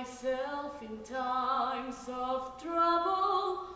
myself in times of trouble.